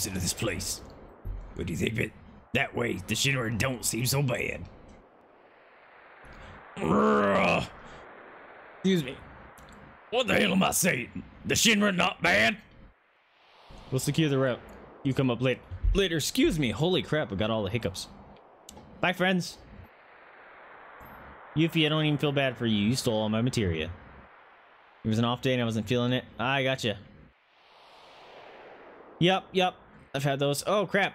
cops into this place. What do you think of it? That way, the Shinra don't seem so bad. Excuse me. What the hell am I saying? The Shinra not bad? We'll secure the route. You come up late. Later, excuse me. Holy crap, I got all the hiccups. Bye, friends. Yuffie, I don't even feel bad for you. You stole all my materia. It was an off day and I wasn't feeling it. I gotcha. Yup, yup. I've had those. Oh, crap.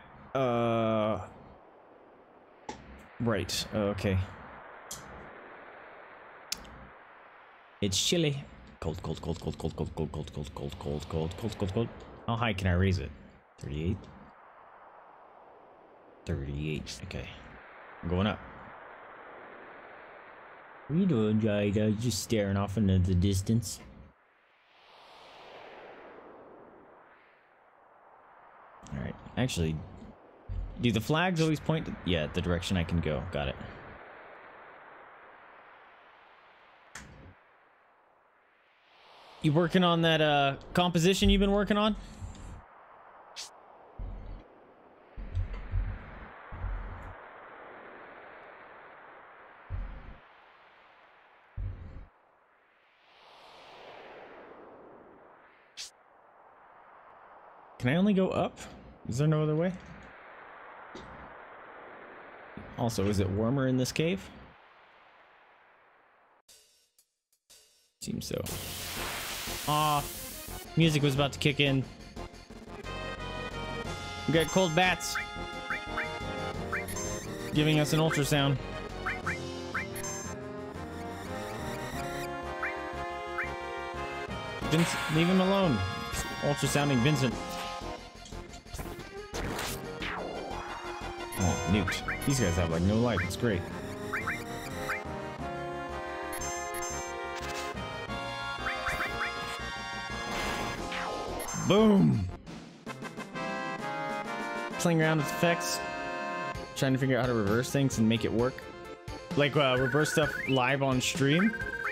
Right. Okay. It's chilly. Cold, cold, cold, cold, cold, cold, cold, cold, cold, cold, cold, cold, cold, cold, cold. How high can I raise it? 38. 38. Okay. I'm going up. What are you doing, Jaida? Just staring off into the distance. Alright. Actually, do the flags always point to, yeah, the direction I can go. Got it. You working on that composition you've been working on? Can I only go up? Is there no other way? Also, is it warmer in this cave? Seems so. Aw, music was about to kick in. We got cold bats giving us an ultrasound. Vincent, leave him alone. Ultrasounding Vincent. Oh, newt. These guys have like no life. It's great. Boom! Playing around with effects, trying to figure out how to reverse things and make it work. Like reverse stuff live on stream. You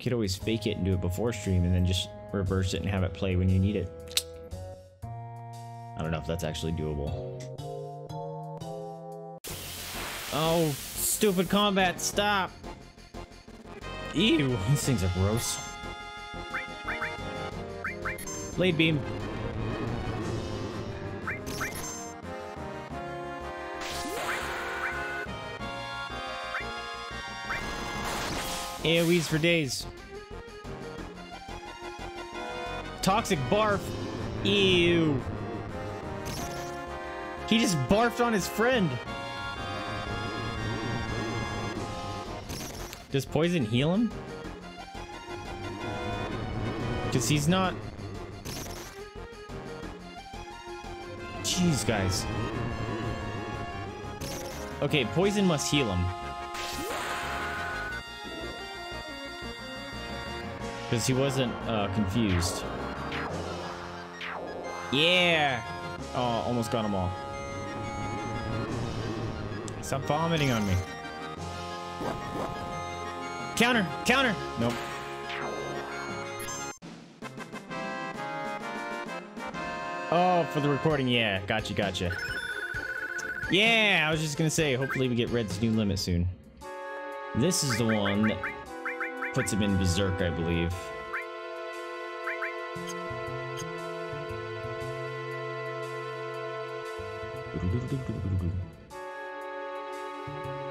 could always fake it and do it before stream and then just reverse it and have it play when you need it. I don't know if that's actually doable. Oh, stupid combat, stop! Ew, these things are gross. Blade beam. AoEs for days. Toxic barf. Ew. He just barfed on his friend. Does poison heal him? Because he's not... Jeez, guys. Okay, poison must heal him. Because he wasn't confused. Yeah! Oh, almost got them all. Stop vomiting on me. Counter! Counter! Nope. Oh, for the recording, yeah. Gotcha, gotcha. Yeah, I was just gonna say, hopefully we get Red's new limit soon. This is the one that puts him in Berserk, I believe.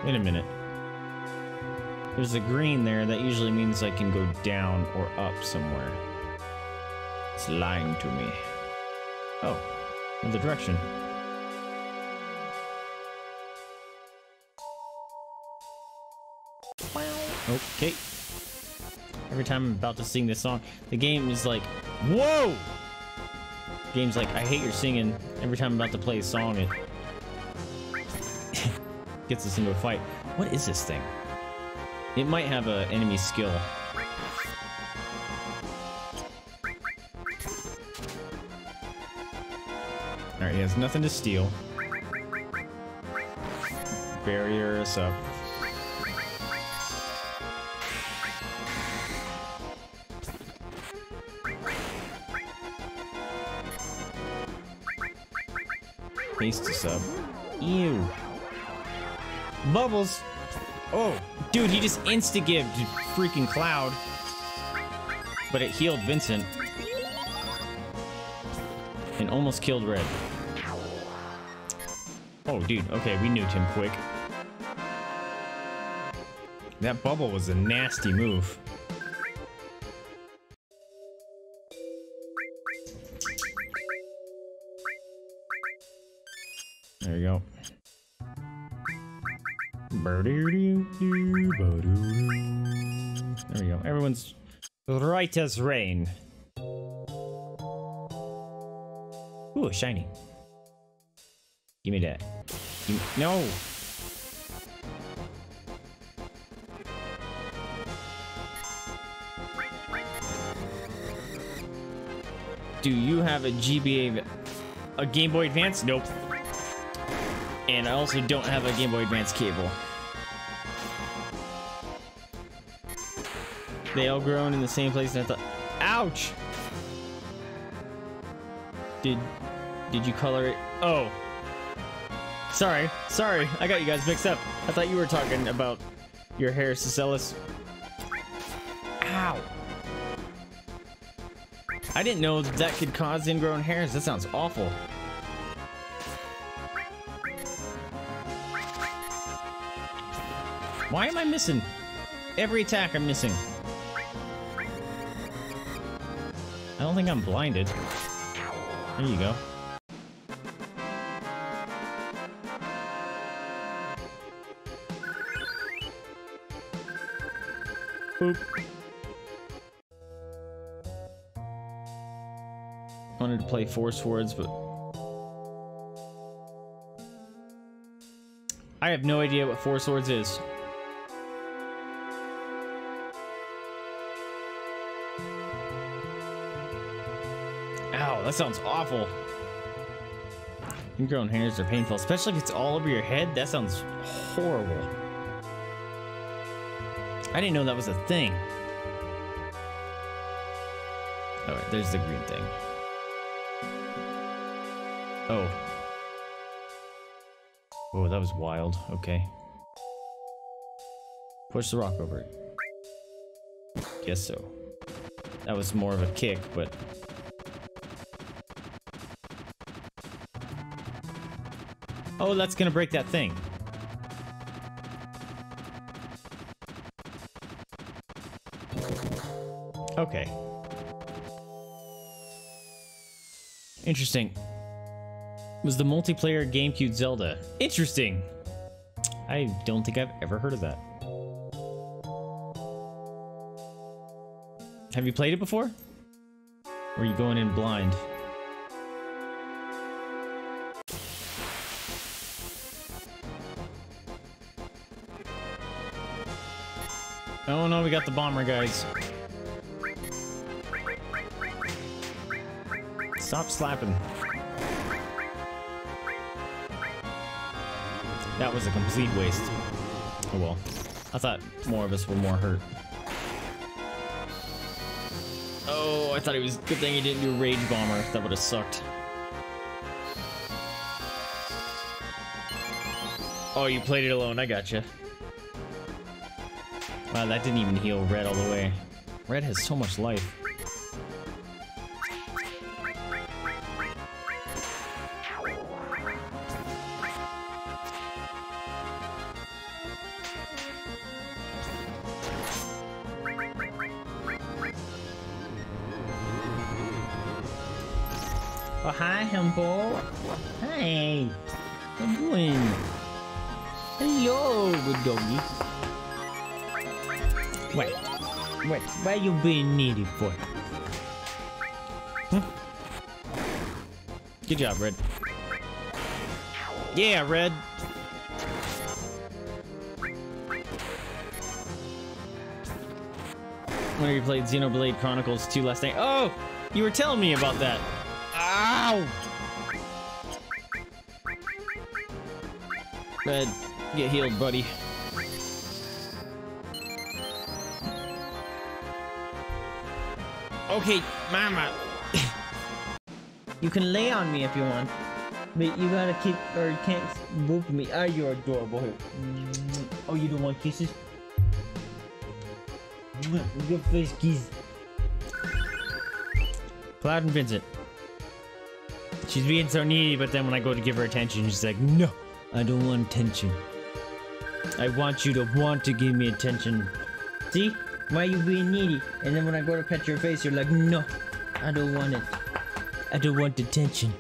Wait a minute. There's a green there, that usually means I can go down or up somewhere. It's lying to me. Oh, another direction. Okay. Every time I'm about to sing this song, the game is like, whoa! The game's like, I hate your singing. Every time I'm about to play a song, it gets us into a fight. What is this thing? It might have an enemy skill. Alright, he has nothing to steal. Barrier us up. Hasty sub. Ew. Bubbles. Oh, dude, he just insta-gived freaking Cloud. But it healed Vincent. And almost killed Red. Oh, dude. Okay, we nuked him quick. That bubble was a nasty move. There you go. There we go. Everyone's right as rain. Ooh, shiny. Give me that. Give me no. Do you have a GBA, a Game Boy Advance? Nope. And I also don't have a Game Boy Advance cable. They all grown in the same place, and I thought, ouch! Did you color it? Oh. Sorry, I got you guys mixed up. I thought you were talking about your hair, Cecilus. Ow. I didn't know that could cause ingrown hairs. That sounds awful. Why am I missing? Every attack I'm missing. I don't think I'm blinded. There you go. Boop. Wanted to play Four Swords, but I have no idea what Four Swords is. Ow, that sounds awful. Ingrown hairs are painful, especially if it's all over your head. That sounds horrible. I didn't know that was a thing. All right, there's the green thing. Oh. Oh, that was wild. Okay. Push the rock over it. Guess so. That was more of a kick, but... oh, that's gonna break that thing. Okay. Interesting. Was the multiplayer GameCube Zelda. Interesting. I don't think I've ever heard of that. Have you played it before? Or are you going in blind? Oh no, we got the bomber, guys. Stop slapping. That was a complete waste. Oh well. I thought more of us were more hurt. Oh, I thought it was a good thing he didn't do a Rage Bomber. That would have sucked. Oh, you played it alone. I gotcha. Wow, that didn't even heal Red all the way. Red has so much life. Oh, hi, Humble. Hi. How you doing? Hello, good doggy. Wait. Where you being needy for? Huh? Good job, Red. Yeah, Red. Whenever you played Xenoblade Chronicles 2 last night. Oh! You were telling me about that. Ow! Red, get healed, buddy. Okay, mama. You can lay on me if you want. But you gotta kick or can't move me. Ah, you're adorable. Oh, you don't want kisses? Good face kiss. Cloud and Vincent. She's being so needy, but then when I go to give her attention, she's like, no, I don't want attention. I want you to want to give me attention. See? Why are you being needy? And then when I go to pet your face, you're like, no, I don't want it. I don't want attention.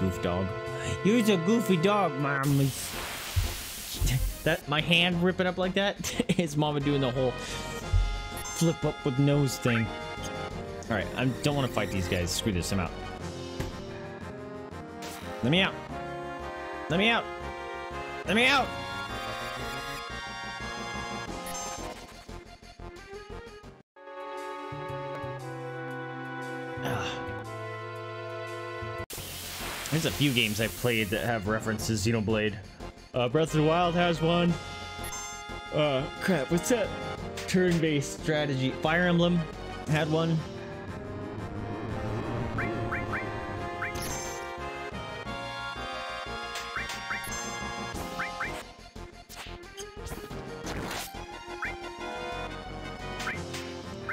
Goof dog. You're a goofy dog, Mommy. That, my hand ripping up like that? His mama doing the whole flip up with nose thing. Alright, I don't want to fight these guys. Screw this, I'm out. Let me out. Let me out. Let me out! There's a few games I've played that have references to Xenoblade. Breath of the Wild has one. Crap, what's that? Turn-based strategy. Fire Emblem had one.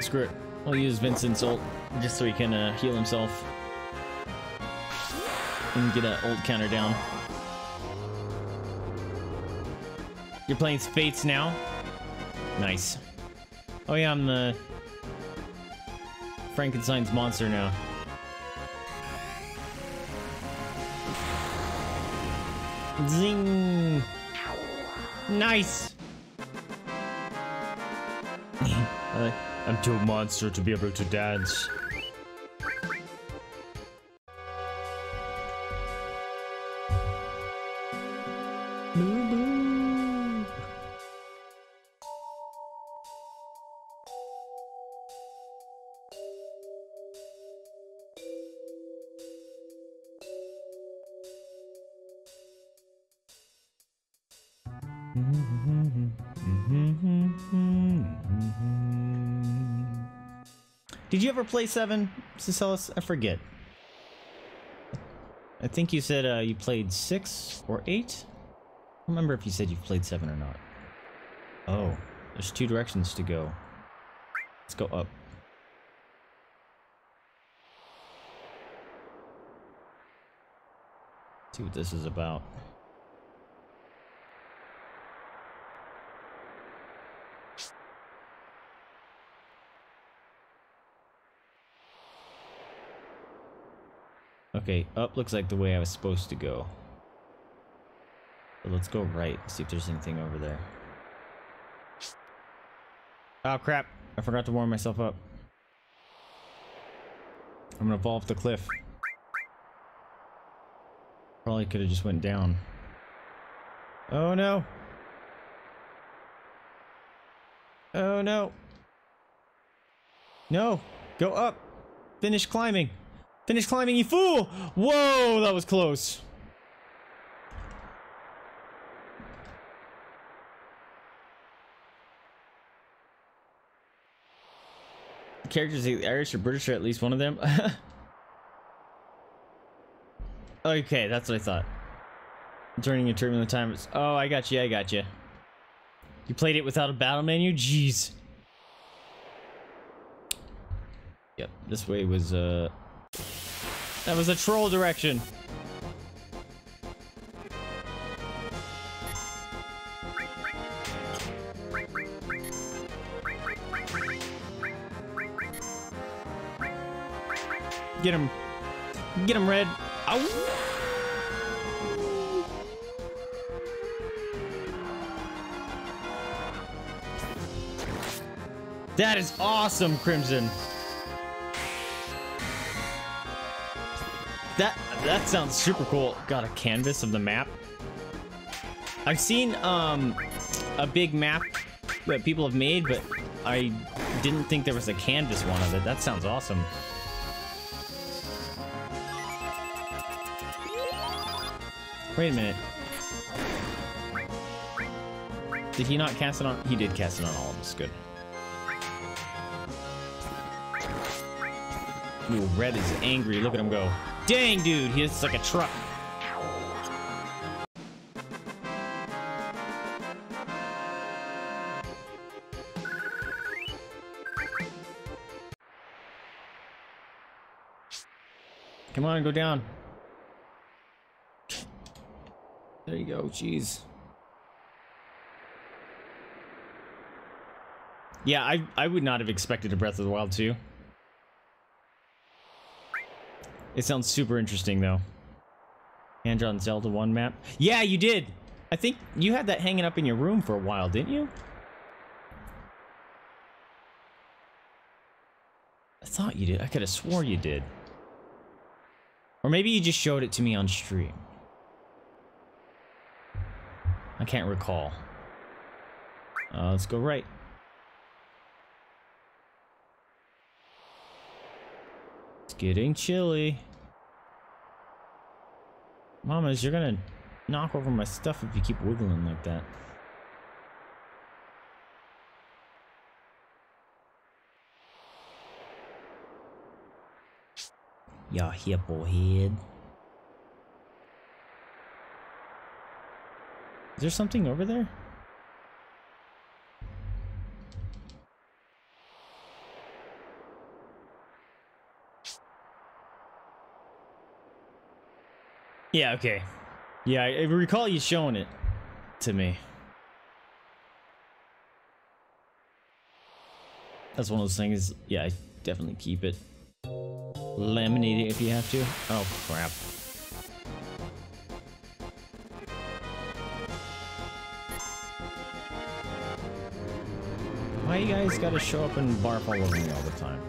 Screw it. I'll use Vincent's ult just so he can heal himself. And get an old counter down. You're playing Fates now? Nice. Oh yeah, I'm the Frankenstein's monster now. Zing! Nice! I'm too monster to be able to dance. Did you ever play 7, Cicellus? I forget. I think you said you played 6 or 8? I don't remember if you said you played 7 or not. Oh, there's two directions to go. Let's go up. Let's see what this is about. Okay, up looks like the way I was supposed to go. But let's go right, see if there's anything over there. Oh crap, I forgot to warm myself up. I'm gonna fall off the cliff. Probably could have just went down. Oh no! Oh no! No! Go up! Finish climbing! Finish climbing, you fool! Whoa, that was close. The characters are Irish or British, or at least one of them. Okay, that's what I thought. Turning a turbulent time. Oh, I got you, I got you. You played it without a battle menu? Jeez. Yep, this way was, That was a troll direction. Get him. Get him, Red. Ow. That is awesome, Crimson. That sounds super cool. Got a canvas of the map. I've seen a big map that people have made, but I didn't think there was a canvas one of it. That sounds awesome. Wait a minute. Did he not cast it on? He did cast it on all of us. Good. Ooh, Red is angry. Look at him go. Dang, dude, he hits like a truck. Come on, go down. There you go. Jeez. Yeah, I would not have expected a Breath of the Wild 2. It sounds super interesting, though. Hand-drawn Zelda 1 map. Yeah, you did! I think you had that hanging up in your room for a while, didn't you? I thought you did. I could have swore you did. Or maybe you just showed it to me on stream. I can't recall. Let's go right. It's getting chilly. Mamas, you're gonna knock over my stuff if you keep wiggling like that. Y'all hippo head. Is there something over there? Yeah, okay. Yeah, I recall you showing it to me. That's one of those things. Yeah, I definitely keep it. Laminate it if you have to. Oh, crap. Why you guys gotta show up and barf all over me all the time?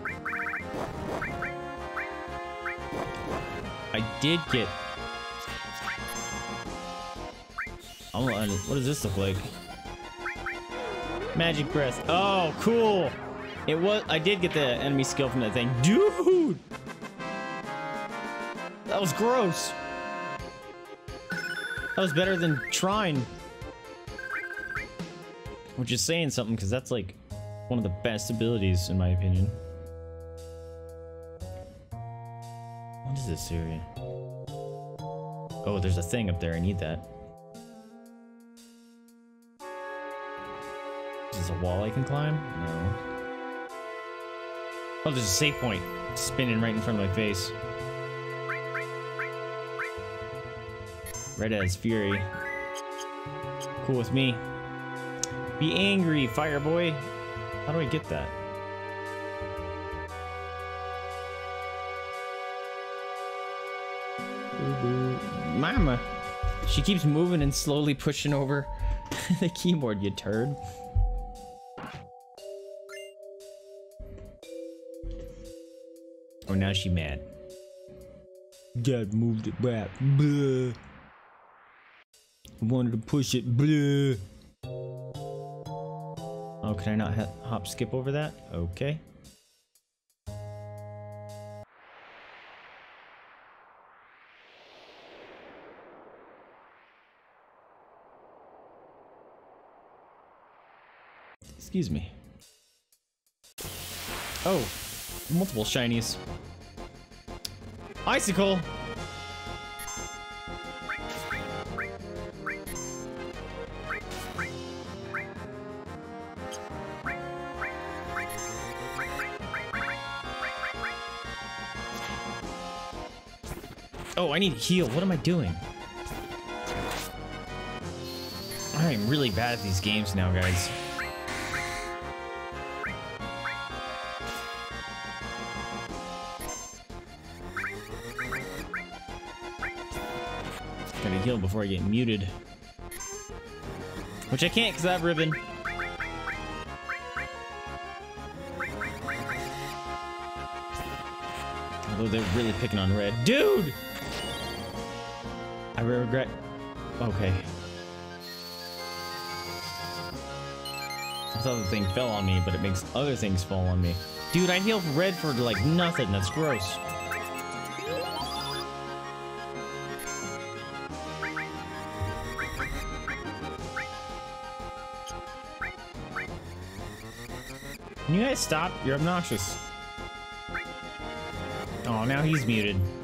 I did get... I'm gonna, what does this look like? Magic breath. Oh, cool! It was... I did get the enemy skill from that thing. Dude! That was gross. That was better than Trine. Which is saying something, because that's like one of the best abilities, in my opinion. What is this area? Oh, there's a thing up there. I need that. Is this a wall I can climb? No. Oh, there's a save point spinning right in front of my face. Red as fury. Cool with me. Be angry, fire boy. How do I get that? Ooh, mama. She keeps moving and slowly pushing over the keyboard, you turd. Oh, now she mad. Dad moved it back. Blah. Wanted to push it. Blah. Oh, can I not hop skip over that? Okay. Excuse me. Oh, multiple shinies. Icicle. Oh, I need to heal. What am I doing? I am really bad at these games now, guys. Gotta heal before I get muted. Which I can't because I have ribbon. Although they're really picking on Red. Dude! I regret... Okay. I thought the thing fell on me, but it makes other things fall on me. Dude, I healed Red for, like, nothing. That's gross. Can you guys stop? You're obnoxious. Oh, now he's muted.